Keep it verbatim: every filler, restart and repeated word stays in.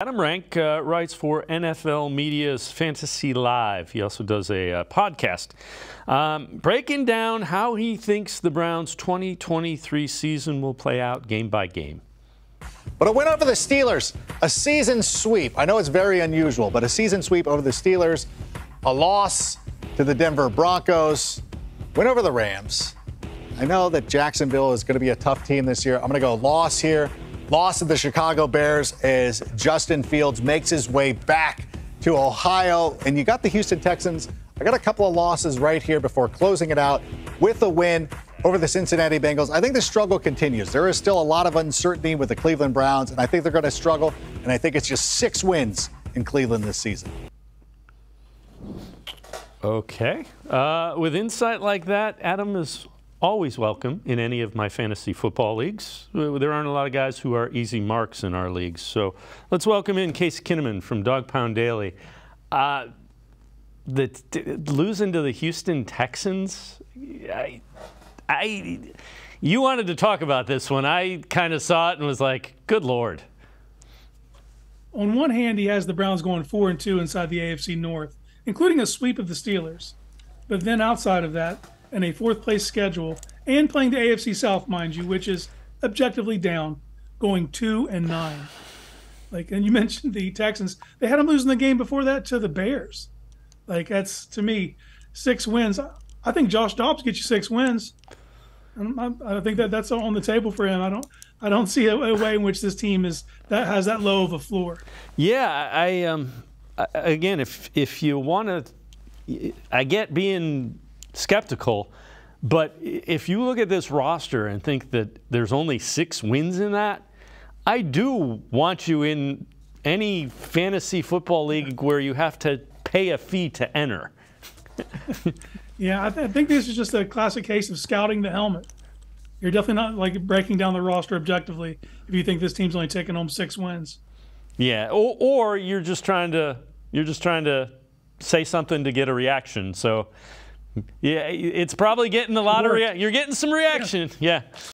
Adam Rank uh, writes for N F L Media's Fantasy Live. He also does a uh, podcast um, breaking down how he thinks the Browns' twenty twenty-three season will play out game by game. But a win over the Steelers, a season sweep. I know it's very unusual, but a season sweep over the Steelers, a loss to the Denver Broncos, win over the Rams. I know that Jacksonville is going to be a tough team this year. I'm going to go loss here. Loss of the Chicago Bears as Justin Fields makes his way back to Ohio. And you got the Houston Texans. I got a couple of losses right here before closing it out with a win over the Cincinnati Bengals. I think the struggle continues. There is still a lot of uncertainty with the Cleveland Browns, and I think they're going to struggle. And I think it's just six wins in Cleveland this season. Okay. Uh, with insight like that, Adam is always welcome in any of my fantasy football leagues. There aren't a lot of guys who are easy marks in our leagues. So let's welcome in Casey Kinnamon from Dog Pound Daily. Uh, the t losing to the Houston Texans, I, I, you wanted to talk about this one. I kind of saw it and was like, good Lord. On one hand, he has the Browns going four and two inside the A F C North, including a sweep of the Steelers. But then outside of that, and a fourth-place schedule, and playing the A F C South, mind you, which is objectively down, going two and nine. Like, and you mentioned the Texans; they had them losing the game before that to the Bears. Like, that's to me six wins. I think Josh Dobbs gets you six wins. I, I think that that's on the table for him. I don't, I don't see a, a way in which this team is that has that low of a floor. Yeah, I um, again, if if you want to, I get being skeptical, but if you look at this roster and think that there's only six wins in that, I do want you in any fantasy football league where you have to pay a fee to enter. Yeah, I, th I think this is just a classic case of scouting the helmet. You're definitely not like breaking down the roster objectively if you think this team's only taking home six wins. Yeah, or, or you're just trying to you're just trying to say something to get a reaction. So yeah, it's probably getting a lot of reaction. You're getting some reaction. Yeah. yeah.